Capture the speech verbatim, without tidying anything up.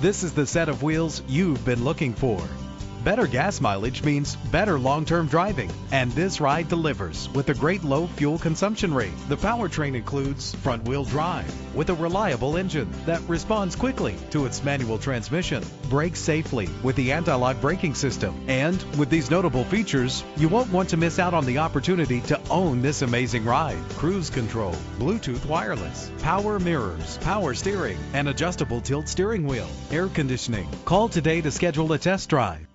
This is the set of wheels you've been looking for. Better gas mileage means better long-term driving, and this ride delivers with a great low fuel consumption rate. The powertrain includes front-wheel drive with a reliable engine that responds quickly to its manual transmission. Brake safely with the anti-lock braking system. And with these notable features, you won't want to miss out on the opportunity to own this amazing ride. Cruise control, Bluetooth wireless, power mirrors, power steering, and adjustable tilt steering wheel, air conditioning. Call today to schedule a test drive.